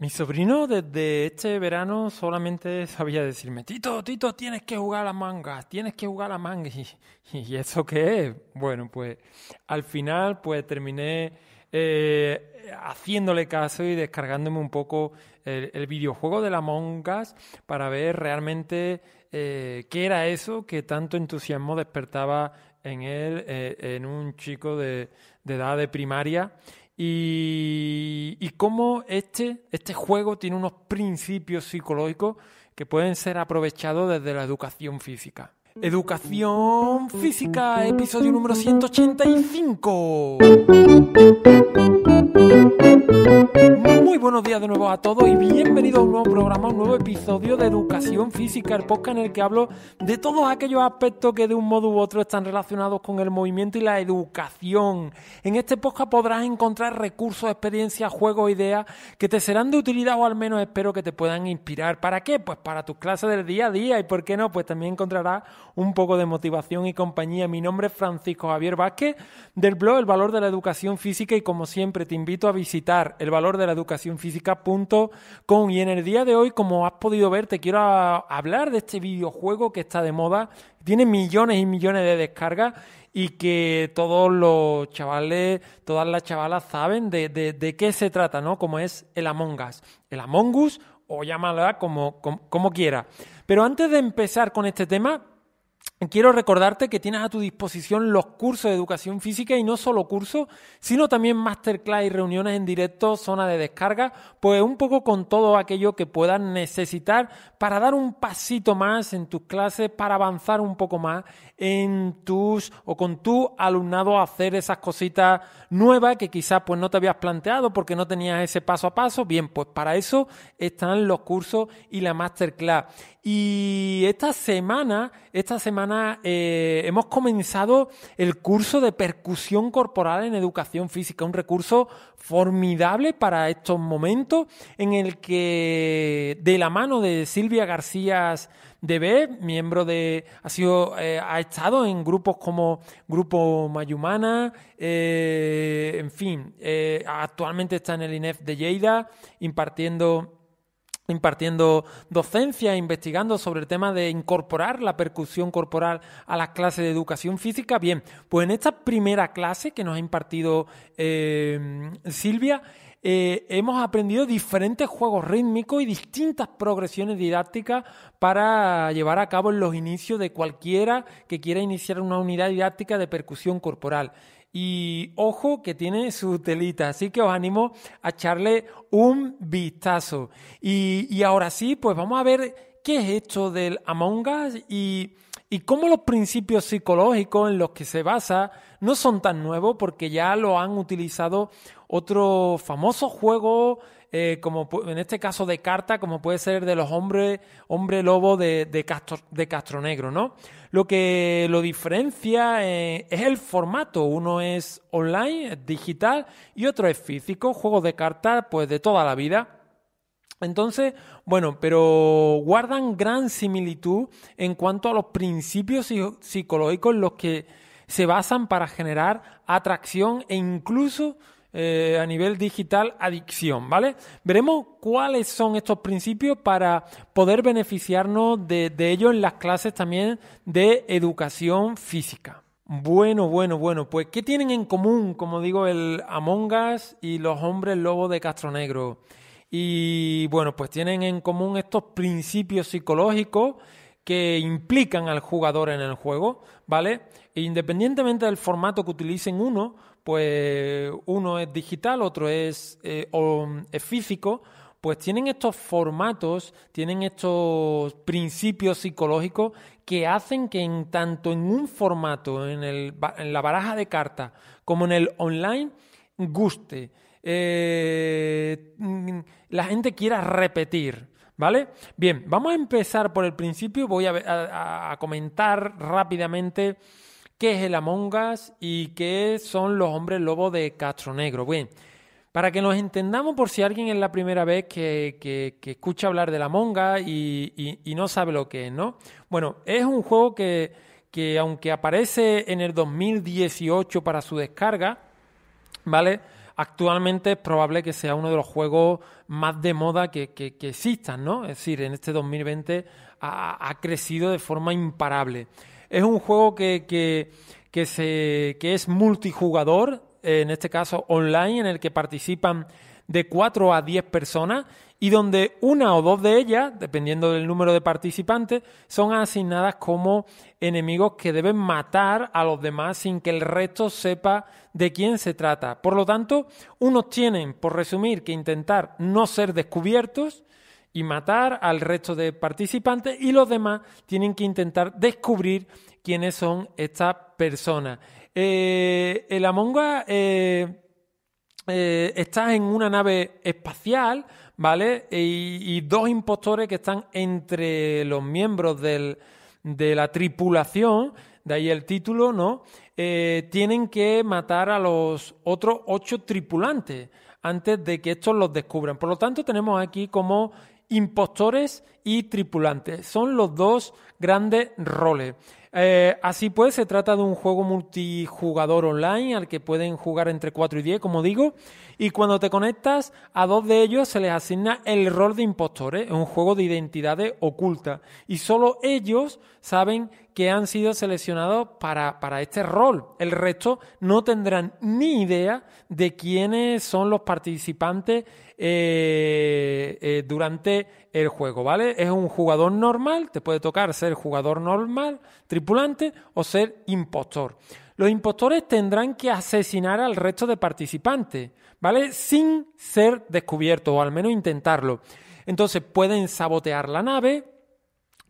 Mi sobrino desde este verano solamente sabía decirme: Tito, Tito, tienes que jugar a Among Us, tienes que jugar a Among Us. ¿Y eso qué es? Bueno, pues al final pues terminé haciéndole caso y descargándome un poco el videojuego de la Among Us para ver realmente qué era eso que tanto entusiasmo despertaba en él, en un chico de edad de primaria. Y cómo este juego tiene unos principios psicológicos que pueden ser aprovechados desde la educación física. Educación física, episodio número 185. Muy buenos días de nuevo a todos y bienvenidos a un nuevo programa, un nuevo episodio de Educación Física, el podcast en el que hablo de todos aquellos aspectos que de un modo u otro están relacionados con el movimiento y la educación. En este podcast podrás encontrar recursos, experiencias, juegos, ideas que te serán de utilidad o al menos espero que te puedan inspirar. ¿Para qué? Pues para tus clases del día a día y ¿por qué no? Pues también encontrarás un poco de motivación y compañía. Mi nombre es Francisco Javier Vázquez del blog El Valor de la Educación Física y como siempre te invito a visitar elvalordelaeducacionfísica.com y en el día de hoy, como has podido ver, te quiero hablar de este videojuego que está de moda, tiene millones y millones de descargas y que todos los chavales, todas las chavalas saben de qué se trata, ¿no? Como es el Among Us. El Among Us o llámala como quiera. Pero antes de empezar con este tema, quiero recordarte que tienes a tu disposición los cursos de educación física y no solo cursos, sino también masterclass y reuniones en directo, zona de descarga, pues un poco con todo aquello que puedas necesitar para dar un pasito más en tus clases, para avanzar un poco más en tus o con tu alumnado, hacer esas cositas nuevas que quizás pues no te habías planteado porque no tenías ese paso a paso. Bien, pues para eso están los cursos y la masterclass. Y esta semana hemos comenzado el curso de percusión corporal en educación física, un recurso formidable para estos momentos en el que de la mano de Silvia García de B, miembro de, ha estado en grupos como Grupo Mayumana, en fin, actualmente está en el INEF de Lleida impartiendo docencia, investigando sobre el tema de incorporar la percusión corporal a las clases de educación física. Bien, pues en esta primera clase que nos ha impartido Silvia, hemos aprendido diferentes juegos rítmicos y distintas progresiones didácticas para llevar a cabo en los inicios de cualquiera que quiera iniciar una unidad didáctica de percusión corporal. Y ojo que tiene su telita, así que os animo a echarle un vistazo. Y ahora sí, pues vamos a ver qué es esto del Among Us y cómo los principios psicológicos en los que se basa no son tan nuevos porque ya lo han utilizado otros famosos juegos, como en este caso de cartas, como puede ser de los Hombres Lobos de Castronegro, ¿no? Lo que lo diferencia es el formato. Uno es online, es digital, y otro es físico, juegos de cartas pues de toda la vida. Entonces, bueno, pero guardan gran similitud en cuanto a los principios psicológicos en los que se basan para generar atracción e incluso a nivel digital, adicción, ¿vale? Veremos cuáles son estos principios para poder beneficiarnos de ellos en las clases también de educación física. Bueno, pues ¿qué tienen en común, como digo, el Among Us y los Hombres Lobos de Castronegro? Y bueno, pues tienen en común estos principios psicológicos que implican al jugador en el juego, ¿vale? Independientemente del formato que utilicen uno, pues uno es digital, otro es físico, pues tienen estos formatos, tienen estos principios psicológicos que hacen que tanto en un formato, en la baraja de cartas, como en el online, guste. La gente quiera repetir, ¿vale? Bien, vamos a empezar por el principio. Voy a comentar rápidamente qué es el Among Us y qué son los Hombres Lobos de Castronegro. Bien, para que nos entendamos, por si alguien es la primera vez que escucha hablar del Among Us y no sabe lo que es, ¿no? Bueno, es un juego que aunque aparece en el 2018 para su descarga, ¿vale? actualmente es probable que sea uno de los juegos más de moda que existan, ¿no? Es decir, en este 2020 ha crecido de forma imparable. Es un juego que es multijugador, en este caso online, en el que participan de 4 a 10 personas y donde una o dos de ellas, dependiendo del número de participantes, son asignadas como enemigos que deben matar a los demás sin que el resto sepa de quién se trata. Por lo tanto, unos tienen, por resumir, que intentar no ser descubiertos y matar al resto de participantes, y los demás tienen que intentar descubrir quiénes son estas personas. El Among Us... estás en una nave espacial, ¿vale? Y dos impostores que están entre los miembros de la tripulación, de ahí el título, ¿no? Tienen que matar a los otros 8 tripulantes antes de que estos los descubran. Por lo tanto, tenemos aquí como impostores y tripulantes. Son los dos grandes roles. Así pues, se trata de un juego multijugador online al que pueden jugar entre 4 y 10, como digo, y cuando te conectas a dos de ellos se les asigna el rol de impostores. Es un juego de identidades ocultas y solo ellos saben que han sido seleccionados para este rol. El resto no tendrán ni idea de quiénes son los participantes durante el juego, ¿vale? Es un jugador normal, te puede tocar ser jugador normal, tripulante o ser impostor. Los impostores tendrán que asesinar al resto de participantes, ¿vale? Sin ser descubiertos, o al menos intentarlo. Entonces pueden sabotear la nave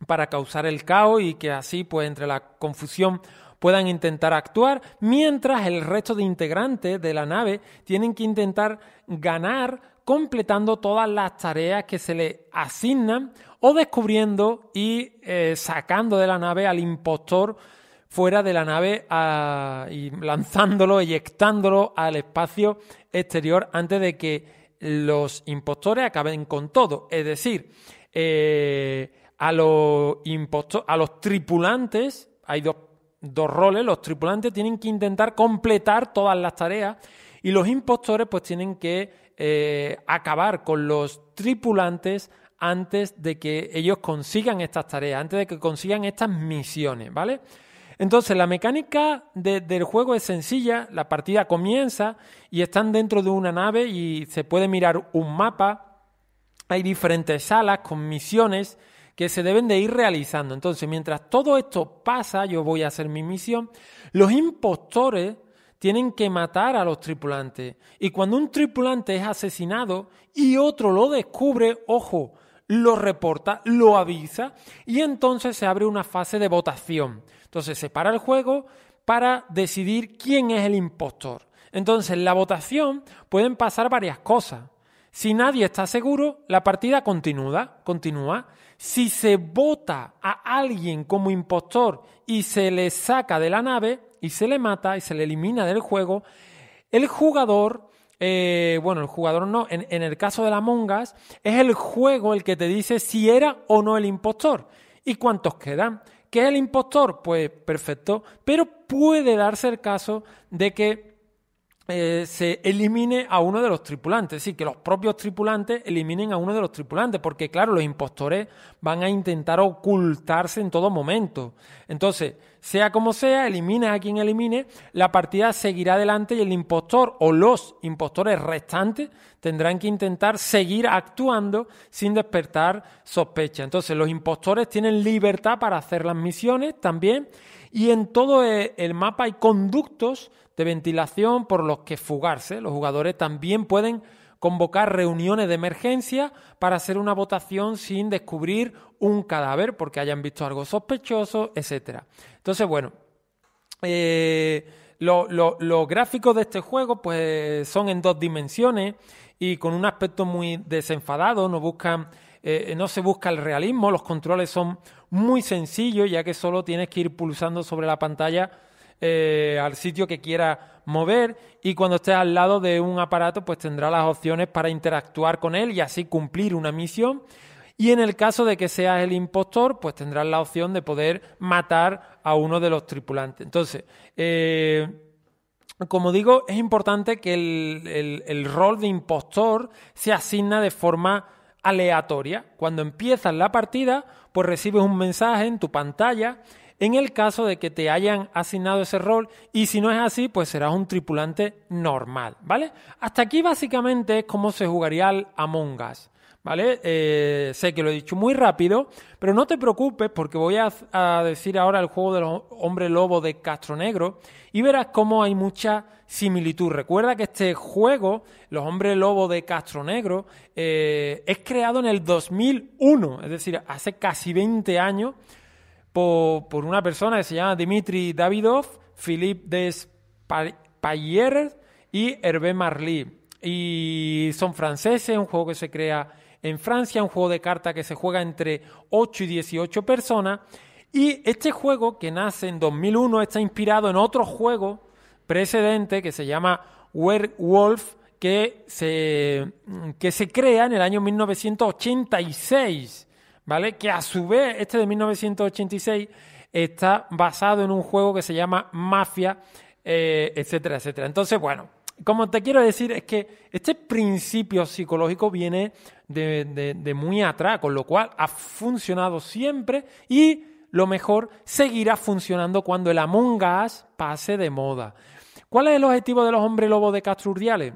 para causar el caos y que así, pues, entre la confusión puedan intentar actuar, mientras el resto de integrantes de la nave tienen que intentar ganar completando todas las tareas que se les asignan o descubriendo y sacando de la nave al impostor fuera de la nave y lanzándolo, eyectándolo al espacio exterior antes de que los impostores acaben con todo. Es decir, a los tripulantes, hay dos roles, los tripulantes tienen que intentar completar todas las tareas y los impostores pues tienen que acabar con los tripulantes antes de que ellos consigan estas tareas, antes de que consigan estas misiones, ¿vale? Entonces, la mecánica del juego es sencilla. La partida comienza y están dentro de una nave y se puede mirar un mapa. Hay diferentes salas con misiones que se deben de ir realizando. Entonces, mientras todo esto pasa, yo voy a hacer mi misión, los impostores tienen que matar a los tripulantes. Y cuando un tripulante es asesinado y otro lo descubre, ojo, lo reporta, lo avisa, y entonces se abre una fase de votación. Entonces se para el juego para decidir quién es el impostor. Entonces en la votación pueden pasar varias cosas. Si nadie está seguro, la partida continúa. Si se vota a alguien como impostor y se le saca de la nave y se le mata y se le elimina del juego, en el caso de la Among Us, es el juego el que te dice si era o no el impostor y cuántos quedan. ¿Qué es el impostor? Pues perfecto, pero puede darse el caso de que se elimine a uno de los tripulantes, es decir, que los propios tripulantes eliminen a uno de los tripulantes, porque claro, los impostores van a intentar ocultarse en todo momento. Entonces, sea como sea, elimina a quien elimine, la partida seguirá adelante y el impostor o los impostores restantes tendrán que intentar seguir actuando sin despertar sospecha. Entonces, los impostores tienen libertad para hacer las misiones también, y en todo el mapa hay conductos de ventilación por los que fugarse. Los jugadores también pueden convocar reuniones de emergencia para hacer una votación sin descubrir un cadáver porque hayan visto algo sospechoso, etc. Entonces, bueno, los gráficos de este juego pues son en 2 dimensiones y con un aspecto muy desenfadado. No se busca el realismo, los controles son muy sencillos ya que solo tienes que ir pulsando sobre la pantalla al sitio que quiera mover, y cuando estés al lado de un aparato pues tendrá las opciones para interactuar con él y así cumplir una misión, y en el caso de que seas el impostor pues tendrás la opción de poder matar a uno de los tripulantes. Entonces como digo, es importante que el rol de impostor se asigna de forma aleatoria. Cuando empiezas la partida, pues recibes un mensaje en tu pantalla en el caso de que te hayan asignado ese rol, y si no es así, pues serás un tripulante normal, ¿vale? Hasta aquí básicamente es cómo se jugaría al Among Us, ¿vale? Sé que lo he dicho muy rápido, pero no te preocupes porque voy a decir ahora el juego de los Hombres Lobos de Castronegro y verás cómo hay mucha similitud. Recuerda que este juego, los Hombres Lobos de Castronegro, es creado en el 2001, es decir, hace casi 20 años, por una persona que se llama Dimitri Davidov, Philippe Despailleurs y Hervé Marlis. Y son franceses, un juego que se crea en Francia, un juego de cartas que se juega entre 8 y 18 personas. Y este juego, que nace en 2001, está inspirado en otro juego precedente que se llama Werewolf, que se crea en el año 1986. ¿Vale? Que a su vez, este de 1986 está basado en un juego que se llama Mafia, etcétera, etcétera. Entonces, bueno, como te quiero decir, es que este principio psicológico viene de muy atrás, con lo cual ha funcionado siempre y lo mejor seguirá funcionando cuando el Among Us pase de moda. ¿Cuál es el objetivo de los Hombres Lobos de Castro Urdiales?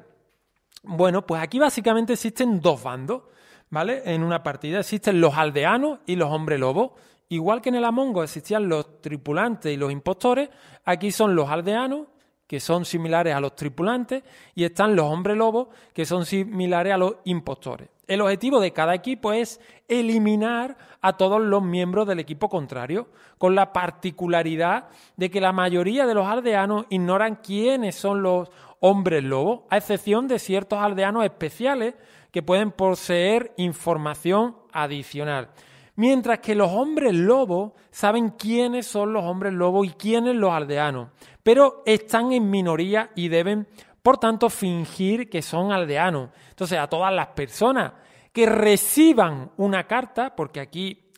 Bueno, pues aquí básicamente existen dos bandos, ¿vale? En una partida existen los aldeanos y los hombres lobos. Igual que en el Among Us existían los tripulantes y los impostores, aquí son los aldeanos, que son similares a los tripulantes, y están los hombres lobos, que son similares a los impostores. El objetivo de cada equipo es eliminar a todos los miembros del equipo contrario, con la particularidad de que la mayoría de los aldeanos ignoran quiénes son los hombres lobos, a excepción de ciertos aldeanos especiales que pueden poseer información adicional. Mientras que los hombres lobos saben quiénes son los hombres lobos y quiénes los aldeanos, pero están en minoría y deben, por tanto, fingir que son aldeanos. Entonces, a todas las personas que reciban una carta, porque aquí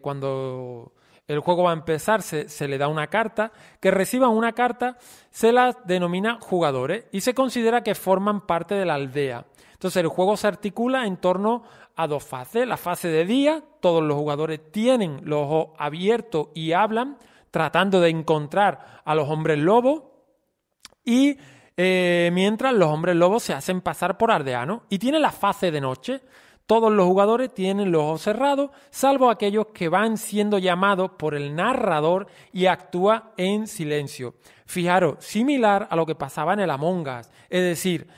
cuando el juego va a empezar se le da una carta, que reciban una carta se las denomina jugadores y se considera que forman parte de la aldea. Entonces el juego se articula en torno a dos fases. La fase de día, todos los jugadores tienen los ojos abiertos y hablan, tratando de encontrar a los hombres lobos. Y mientras los hombres lobos se hacen pasar por aldeanos. Y tiene la fase de noche. Todos los jugadores tienen los ojos cerrados, salvo aquellos que van siendo llamados por el narrador y actúa en silencio. Fijaros, similar a lo que pasaba en el Among Us. Es decir,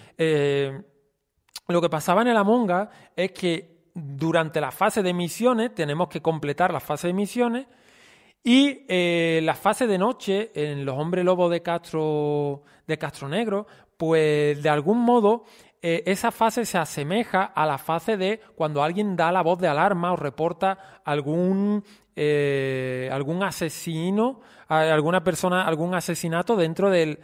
lo que pasaba en el Among Us es que durante la fase de misiones tenemos que completar la fase de misiones y la fase de noche en los Hombres Lobos de Castronegro, pues de algún modo esa fase se asemeja a la fase de cuando alguien da la voz de alarma o reporta algún asesino, alguna persona, algún asesinato dentro de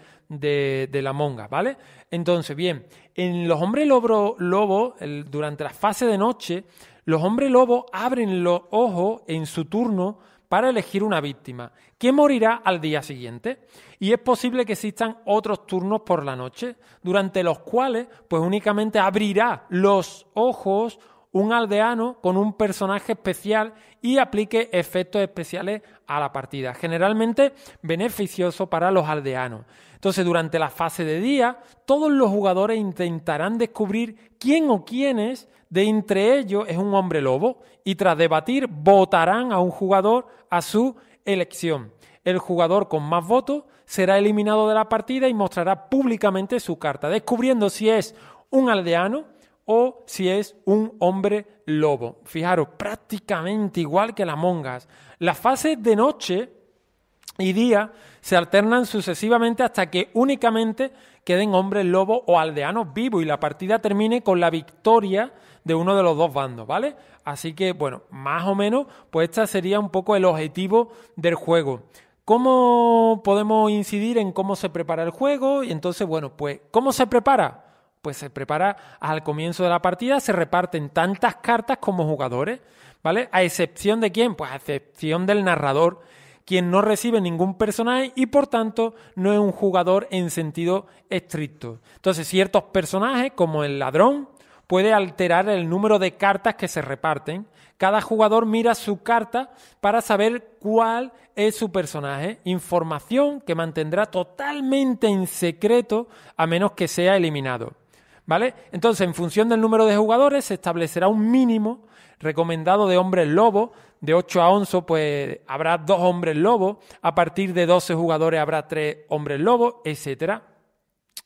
la Among Us, ¿vale? Entonces, bien, en los hombres lobos, durante la fase de noche, los hombres lobos abren los ojos en su turno para elegir una víctima, que morirá al día siguiente. Y es posible que existan otros turnos por la noche, durante los cuales, pues únicamente abrirá los ojos un aldeano con un personaje especial y aplique efectos especiales a la partida, generalmente beneficioso para los aldeanos. Entonces, durante la fase de día, todos los jugadores intentarán descubrir quién o quiénes de entre ellos es un hombre lobo y tras debatir votarán a un jugador a su elección. El jugador con más votos será eliminado de la partida y mostrará públicamente su carta, descubriendo si es un aldeano o si es un hombre lobo. Fijaros, prácticamente igual que las Among Us. Las fases de noche y día se alternan sucesivamente hasta que únicamente queden hombres lobos o aldeanos vivos y la partida termine con la victoria de uno de los dos bandos, ¿vale? Así que, bueno, más o menos, pues este sería un poco el objetivo del juego. ¿Cómo podemos incidir en cómo se prepara el juego? Y entonces, bueno, pues, ¿cómo se prepara? Pues se prepara al comienzo de la partida, se reparten tantas cartas como jugadores, ¿vale? ¿A excepción de quién? Pues a excepción del narrador, quien no recibe ningún personaje y por tanto no es un jugador en sentido estricto. Entonces ciertos personajes, como el ladrón, puede alterar el número de cartas que se reparten. Cada jugador mira su carta para saber cuál es su personaje, información que mantendrá totalmente en secreto a menos que sea eliminado, ¿vale? Entonces, en función del número de jugadores, se establecerá un mínimo recomendado de hombres lobos. De 8 a 11, pues habrá 2 hombres lobos. A partir de 12 jugadores habrá 3 hombres lobos, etcétera.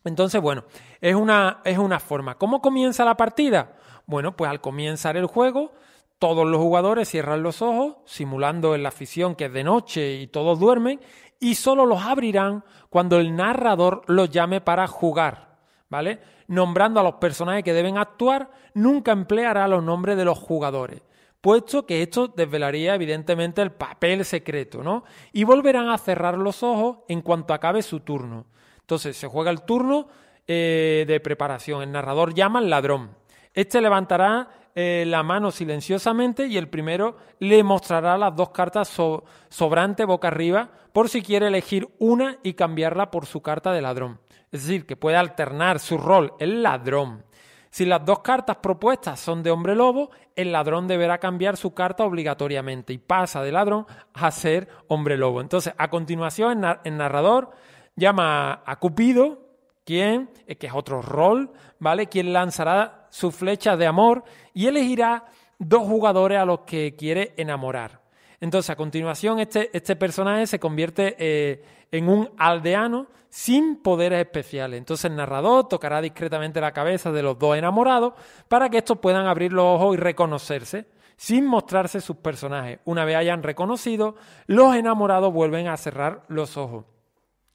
Entonces, bueno, es una forma. ¿Cómo comienza la partida? Bueno, pues al comenzar el juego, todos los jugadores cierran los ojos, simulando en la afición que es de noche y todos duermen, y solo los abrirán cuando el narrador los llame para jugar, ¿vale? Nombrando a los personajes que deben actuar, nunca empleará los nombres de los jugadores, puesto que esto desvelaría evidentemente el papel secreto, ¿no? Y volverán a cerrar los ojos en cuanto acabe su turno. Entonces se juega el turno de preparación. El narrador llama al ladrón. Este levantará la mano silenciosamente y el primero le mostrará las 2 cartas sobrantes boca arriba por si quiere elegir una y cambiarla por su carta de ladrón. Es decir, que puede alternar su rol, el ladrón. Si las 2 cartas propuestas son de hombre lobo, el ladrón deberá cambiar su carta obligatoriamente y pasa de ladrón a ser hombre lobo. Entonces, a continuación, el narrador llama a Cupido, quien, que es otro rol, ¿vale? Quien lanzará su flecha de amor y elegirá 2 jugadores a los que quiere enamorar. Entonces, a continuación, este personaje se convierte en un aldeano sin poderes especiales. Entonces, el narrador tocará discretamente la cabeza de los 2 enamorados para que estos puedan abrir los ojos y reconocerse, sin mostrarse sus personajes. Una vez hayan reconocido, los enamorados vuelven a cerrar los ojos.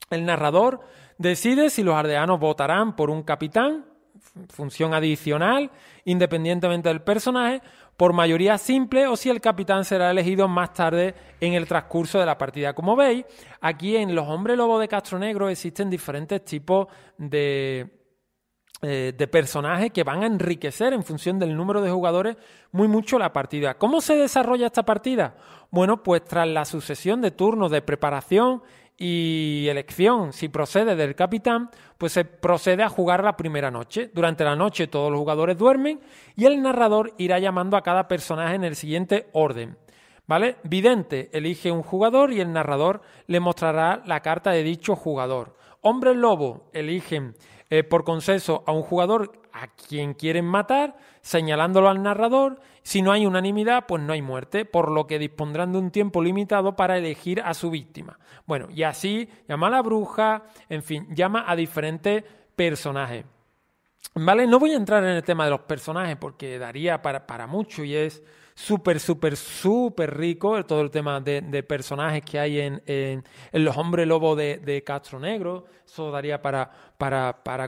El narrador decide si los aldeanos votarán por un capitán, función adicional, independientemente del personaje, por mayoría simple, o si el capitán será elegido más tarde en el transcurso de la partida. Como veis, aquí en los Hombres Lobos de Castronegro existen diferentes tipos de personajes que van a enriquecer en función del número de jugadores muy mucho la partida. ¿Cómo se desarrolla esta partida? Bueno, pues tras la sucesión de turnos de preparación y elección, si procede del capitán, pues se procede a jugar la primera noche. Durante la noche todos los jugadores duermen y el narrador irá llamando a cada personaje en el siguiente orden, ¿vale? Vidente elige un jugador y el narrador le mostrará la carta de dicho jugador. Hombres lobo eligen por consenso a un jugador a quien quieren matar, señalándolo al narrador. Si no hay unanimidad, pues no hay muerte, por lo que dispondrán de un tiempo limitado para elegir a su víctima. Bueno, y así llama a la bruja, en fin, llama a diferentes personajes, ¿vale? No voy a entrar en el tema de los personajes porque daría para mucho y es súper rico todo el tema de personajes que hay en los Hombres Lobos de Castronegro. Eso daría para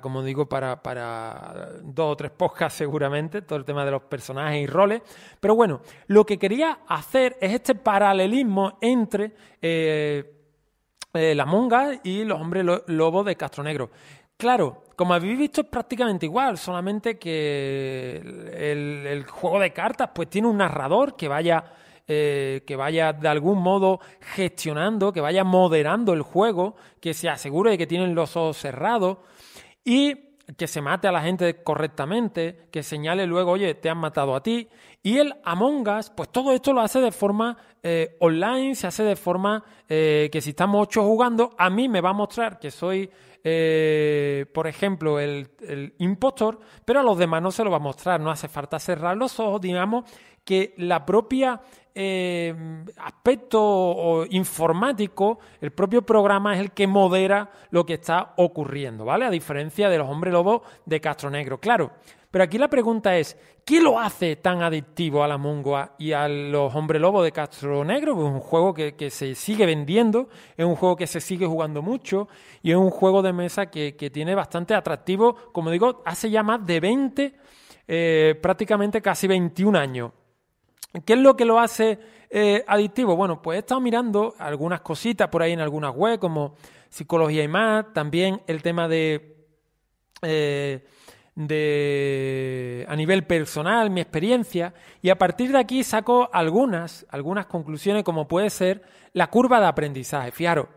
como digo, para 2 o 3 podcasts seguramente, todo el tema de los personajes y roles. Pero bueno, lo que quería hacer es este paralelismo entre la Among Us y los Hombres Lobos de Castronegro. Claro, como habéis visto es prácticamente igual, solamente que el juego de cartas pues tiene un narrador que vaya de algún modo gestionando, que vaya moderando el juego, que se asegure de que tienen los ojos cerrados y que se mate a la gente correctamente, que señale luego, oye, te han matado a ti. Y el Among Us, pues todo esto lo hace de forma online, se hace de forma que si estamos 8 jugando, a mí me va a mostrar que soy... por ejemplo, el impostor, pero a los demás no se lo va a mostrar, no hace falta cerrar los ojos. Digamos que la propia aspecto informático, el propio programa es el que modera lo que está ocurriendo, ¿vale? A diferencia de los Hombres Lobos de Castronegro, claro. Pero aquí la pregunta es, ¿qué lo hace tan adictivo a la Among Us y a los Hombres Lobos de Castronegro? Pues es un juego que se sigue vendiendo, es un juego que se sigue jugando mucho y es un juego de mesa que tiene bastante atractivo. Como digo, hace ya más de 20, prácticamente casi 21 años. ¿Qué es lo que lo hace adictivo? Bueno, pues he estado mirando algunas cositas por ahí en algunas webs como Psicología y Más, también el tema a nivel personal, mi experiencia, y a partir de aquí saco algunas conclusiones, como puede ser la curva de aprendizaje. Fijaros,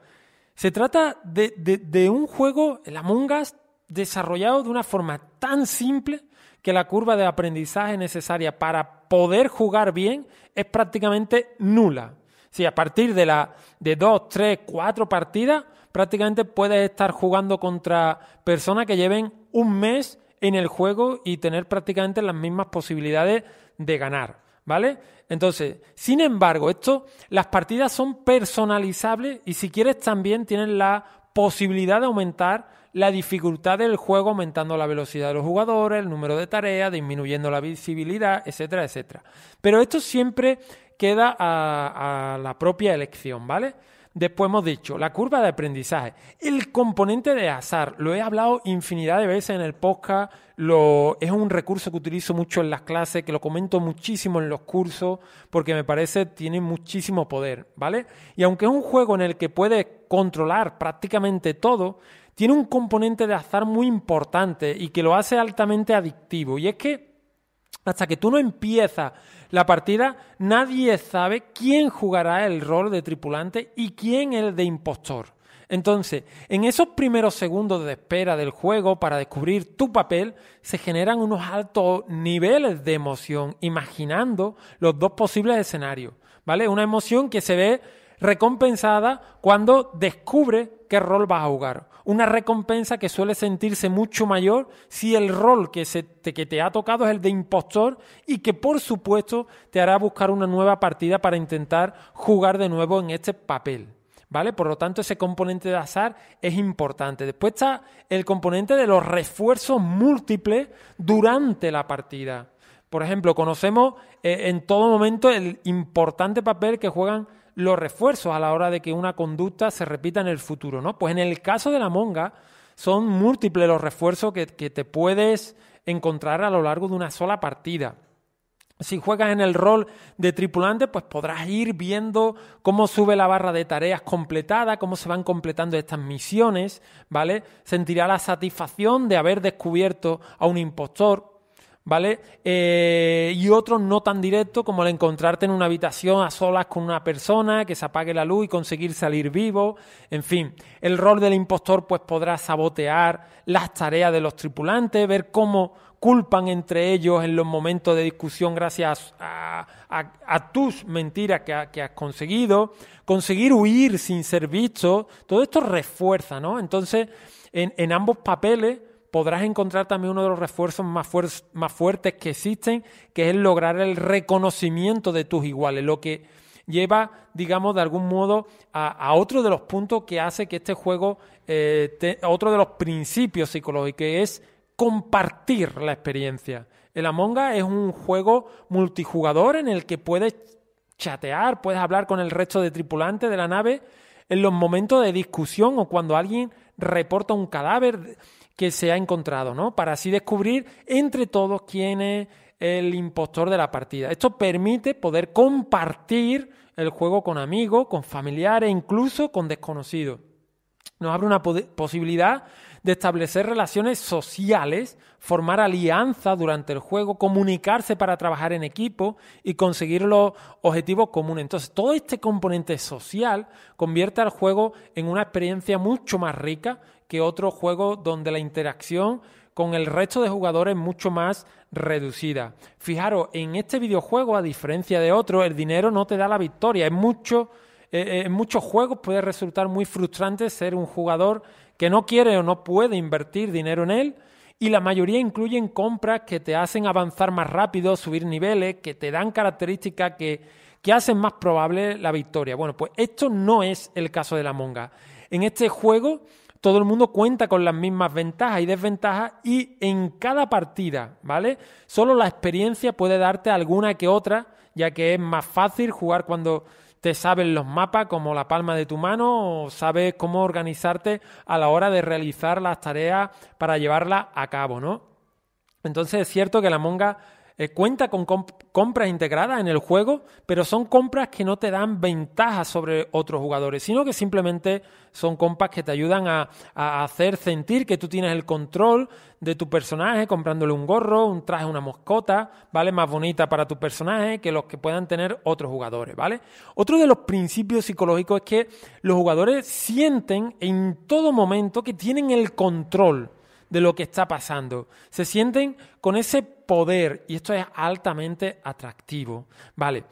se trata de un juego, el Among Us, desarrollado de una forma tan simple que la curva de aprendizaje necesaria para poder jugar bien es prácticamente nula. Si a partir de 2, 3, 4 partidas prácticamente puedes estar jugando contra personas que lleven un mes en el juego y tener prácticamente las mismas posibilidades de ganar, ¿vale? Entonces, sin embargo, las partidas son personalizables y si quieres también tienes la posibilidad de aumentar la dificultad del juego, aumentando la velocidad de los jugadores, el número de tareas, disminuyendo la visibilidad, etcétera, etcétera. Pero esto siempre queda a la propia elección, ¿vale? Después hemos dicho la curva de aprendizaje, el componente de azar, lo he hablado infinidad de veces en el podcast, es un recurso que utilizo mucho en las clases, que lo comento muchísimo en los cursos, porque me parece tiene muchísimo poder, ¿vale? Y aunque es un juego en el que puedes controlar prácticamente todo, tiene un componente de azar muy importante y que lo hace altamente adictivo, y es que hasta que tú no empiezas la partida, nadie sabe quién jugará el rol de tripulante y quién el de impostor. Entonces, en esos primeros segundos de espera del juego para descubrir tu papel, se generan unos altos niveles de emoción, imaginando los dos posibles escenarios, ¿vale? Una emoción que se ve recompensada cuando descubres qué rol vas a jugar. Una recompensa que suele sentirse mucho mayor si el rol que te ha tocado es el de impostor y que, por supuesto, te hará buscar una nueva partida para intentar jugar de nuevo en este papel, ¿vale? Por lo tanto, ese componente de azar es importante. Después está el componente de los refuerzos múltiples durante la partida. Por ejemplo, conocemos en todo momento el importante papel que juegan los refuerzos a la hora de que una conducta se repita en el futuro, ¿no? Pues en el caso de la monga son múltiples los refuerzos que te puedes encontrar a lo largo de una sola partida. Si juegas en el rol de tripulante, pues podrás ir viendo cómo sube la barra de tareas completadas, cómo se van completando estas misiones, ¿vale? Sentirá la satisfacción de haber descubierto a un impostor, ¿vale? Y otros no tan directos, como el encontrarte en una habitación a solas con una persona, que se apague la luz y conseguir salir vivo. En fin, el rol del impostor pues podrá sabotear las tareas de los tripulantes, ver cómo culpan entre ellos en los momentos de discusión gracias a tus mentiras que has conseguido, conseguir huir sin ser visto. Todo esto refuerza, ¿no? Entonces, en ambos papeles podrás encontrar también uno de los refuerzos más fuertes que existen, que es lograr el reconocimiento de tus iguales, lo que lleva, digamos, de algún modo a otro de los puntos que hace que este juego, otro de los principios psicológicos, que es compartir la experiencia. El Among Us es un juego multijugador en el que puedes chatear, puedes hablar con el resto de tripulantes de la nave en los momentos de discusión o cuando alguien reporta un cadáver que se ha encontrado, ¿no? Para así descubrir entre todos quién es el impostor de la partida. Esto permite poder compartir el juego con amigos, con familiares, incluso con desconocidos. Nos abre una posibilidad de establecer relaciones sociales, formar alianzas durante el juego, comunicarse para trabajar en equipo y conseguir los objetivos comunes. Entonces, todo este componente social convierte al juego en una experiencia mucho más rica que otro juego donde la interacción con el resto de jugadores es mucho más reducida. Fijaros, en este videojuego, a diferencia de otros, el dinero no te da la victoria. En muchos juegos puede resultar muy frustrante ser un jugador que no quiere o no puede invertir dinero en él, y la mayoría incluyen compras que te hacen avanzar más rápido, subir niveles, que te dan características que hacen más probable la victoria. Bueno, pues esto no es el caso de la Among Us. En este juego todo el mundo cuenta con las mismas ventajas y desventajas, y en cada partida, ¿vale? Solo la experiencia puede darte alguna que otra, ya que es más fácil jugar cuando te sabes los mapas como la palma de tu mano, o sabes cómo organizarte a la hora de realizar las tareas para llevarlas a cabo, ¿no? Entonces es cierto que la Among Us Cuenta con compras integradas en el juego, pero son compras que no te dan ventajas sobre otros jugadores, sino que simplemente son compras que te ayudan a hacer sentir que tú tienes el control de tu personaje, comprándole un gorro, un traje, una mascota, ¿vale? Más bonita para tu personaje que los que puedan tener otros jugadores, ¿vale? Otro de los principios psicológicos es que los jugadores sienten en todo momento que tienen el control de lo que está pasando. Se sienten con ese poder y esto es altamente atractivo. Vale.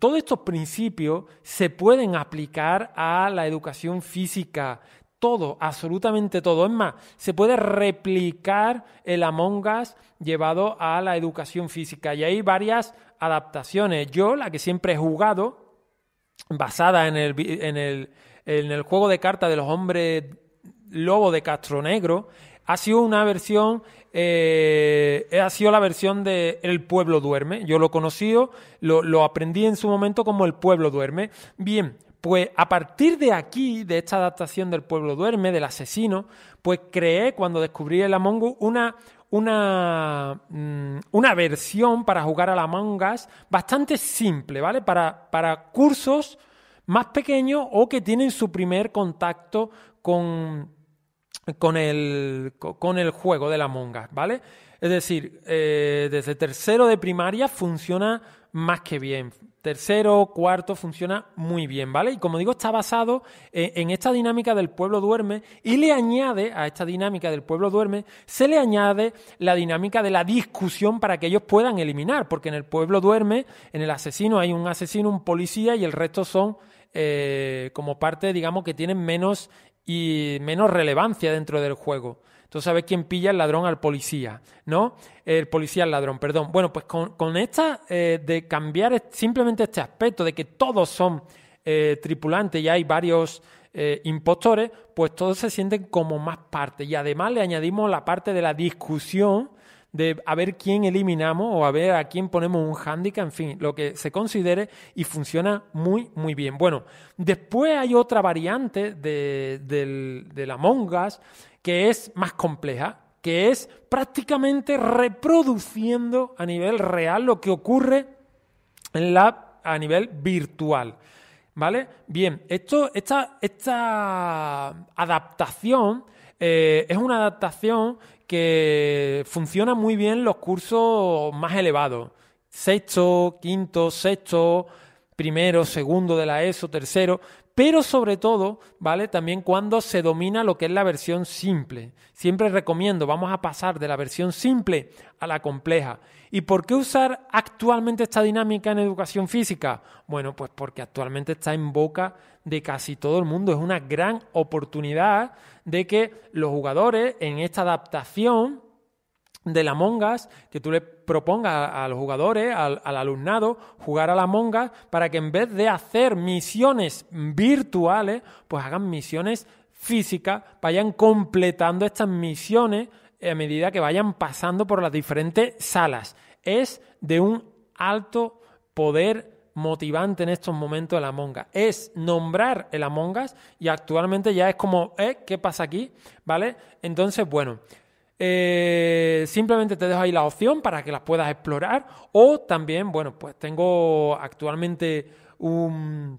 Todos estos principios se pueden aplicar a la educación física. Todo, absolutamente todo. Es más, se puede replicar el Among Us llevado a la educación física. Y hay varias adaptaciones. Yo, la que siempre he jugado, basada en el juego de cartas de los hombres Lobo de Castronegro, ha sido una versión, ha sido la versión de El Pueblo Duerme. Yo lo conocí, lo aprendí en su momento como El Pueblo Duerme. Bien, pues a partir de aquí, de esta adaptación del Pueblo Duerme, del asesino, pues creé, cuando descubrí el Among Us, una versión para jugar al Among Us bastante simple, ¿vale? Para cursos más pequeños o que tienen su primer contacto con el juego de la Among Us, ¿vale? Es decir, desde tercero de primaria funciona más que bien. Tercero, cuarto funciona muy bien, ¿vale? Y como digo, está basado en esta dinámica del pueblo duerme y le añade a esta dinámica del pueblo duerme, se le añade la dinámica de la discusión para que ellos puedan eliminar, porque en el pueblo duerme, en el asesino, hay un asesino, un policía y el resto son como parte, digamos, que tienen menos relevancia dentro del juego. Entonces, a ver quién pilla el ladrón al policía, ¿no? El policía al ladrón, perdón. Bueno, pues con esta de cambiar simplemente este aspecto de que todos son tripulantes y hay varios impostores, pues todos se sienten como más parte. Y además le añadimos la parte de la discusión de a ver quién eliminamos o a ver a quién ponemos un hándicap, en fin, lo que se considere y funciona muy, muy bien. Bueno, después hay otra variante de Among Us que es más compleja, que es prácticamente reproduciendo a nivel real lo que ocurre a nivel virtual, ¿vale? Bien, esta adaptación es una adaptación que funciona muy bien los cursos más elevados. Sexto, quinto, sexto, primero, segundo de la ESO, tercero, pero sobre todo, ¿vale? También cuando se domina lo que es la versión simple. Siempre recomiendo, vamos a pasar de la versión simple a la compleja. ¿Y por qué usar actualmente esta dinámica en educación física? Bueno, pues porque actualmente está en boca de casi todo el mundo. Es una gran oportunidad de que los jugadores en esta adaptación de la Among Us, que tú le propongas a los jugadores, al alumnado, jugar a la Among Us para que en vez de hacer misiones virtuales, pues hagan misiones físicas, vayan completando estas misiones a medida que vayan pasando por las diferentes salas. Es de un alto poder motivante en estos momentos el Among Us. Es nombrar el Among Us y actualmente ya es como, ¿qué pasa aquí? ¿Vale? Entonces, bueno, simplemente te dejo ahí la opción para que las puedas explorar o también, bueno, pues tengo actualmente un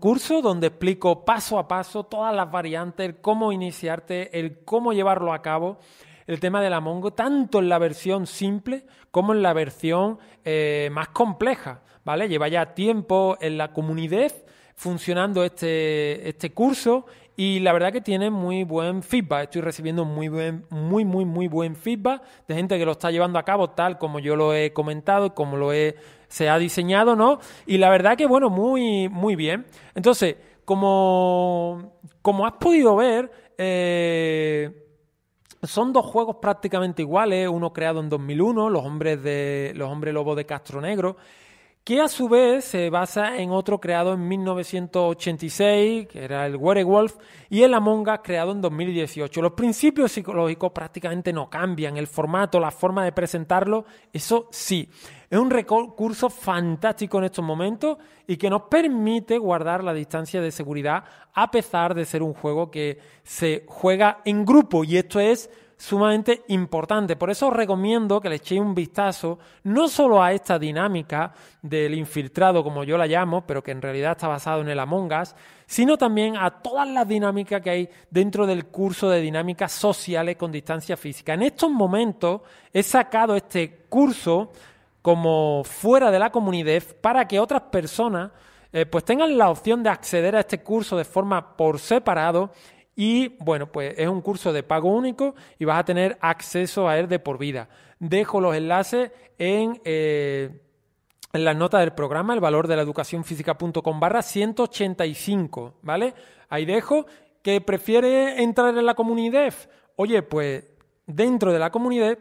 curso donde explico paso a paso todas las variantes, el cómo iniciarte, el cómo llevarlo a cabo, el tema del Among Us, tanto en la versión simple como en la versión más compleja, ¿vale? Lleva ya tiempo en la comunidad funcionando este curso y la verdad que tiene muy buen feedback. Estoy recibiendo muy buen feedback de gente que lo está llevando a cabo tal como yo lo he comentado y como se ha diseñado, ¿no? Y la verdad que, bueno, muy, muy bien. Entonces, como has podido ver, son dos juegos prácticamente iguales, uno creado en 2001, Los Hombres Lobos de Castronegro, que a su vez se basa en otro creado en 1986, que era el Werewolf, y el Among Us creado en 2018. Los principios psicológicos prácticamente no cambian, el formato, la forma de presentarlo, eso sí. Es un recurso fantástico en estos momentos y que nos permite guardar la distancia de seguridad a pesar de ser un juego que se juega en grupo, y esto es sumamente importante. Por eso os recomiendo que le echéis un vistazo no solo a esta dinámica del infiltrado, como yo la llamo, pero que en realidad está basado en el Among Us, sino también a todas las dinámicas que hay dentro del curso de dinámicas sociales con distancia física. En estos momentos he sacado este curso como fuera de la comunidad para que otras personas pues tengan la opción de acceder a este curso de forma por separado. Y bueno, pues es un curso de pago único y vas a tener acceso a él de por vida. Dejo los enlaces en las notas del programa, elvalordelaeducacionfísica.com/185, ¿vale? Ahí dejo. ¿Que prefiere entrar en la comunidad? Oye, pues dentro de la comunidad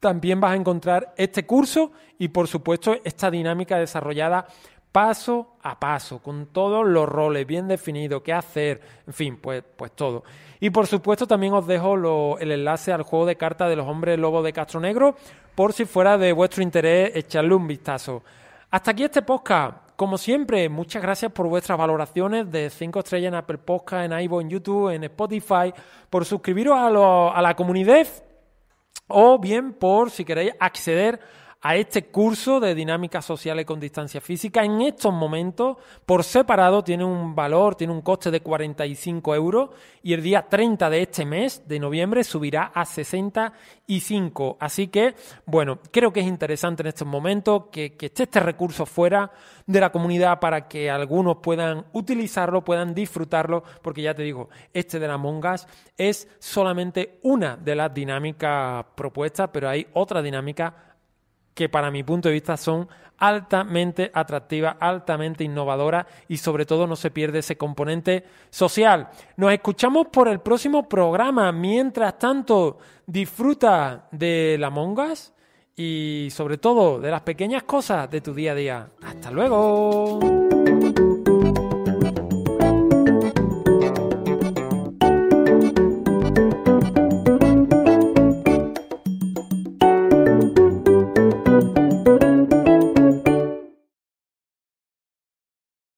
también vas a encontrar este curso y por supuesto esta dinámica desarrollada paso a paso, con todos los roles bien definidos, qué hacer, en fin, pues todo. Y por supuesto también os dejo el enlace al juego de cartas de los Hombres Lobos de Castronegro, por si fuera de vuestro interés echarle un vistazo. Hasta aquí este podcast. Como siempre, muchas gracias por vuestras valoraciones de 5 estrellas en Apple Podcast, en iVoox, en YouTube, en Spotify, por suscribiros a la comunidad o bien por, si queréis, acceder a este curso de dinámicas sociales con distancia física. En estos momentos, por separado, tiene un valor, tiene un coste de 45 €, y el día 30 de este mes, de noviembre, subirá a 65. Así que, bueno, creo que es interesante en estos momentos que esté este recurso fuera de la comunidad para que algunos puedan utilizarlo, puedan disfrutarlo, porque ya te digo, este de la Among Us es solamente una de las dinámicas propuestas, pero hay otra dinámica que para mi punto de vista son altamente atractivas, altamente innovadoras y sobre todo no se pierde ese componente social. Nos escuchamos por el próximo programa. Mientras tanto, disfruta de la Among Us y sobre todo de las pequeñas cosas de tu día a día. ¡Hasta luego!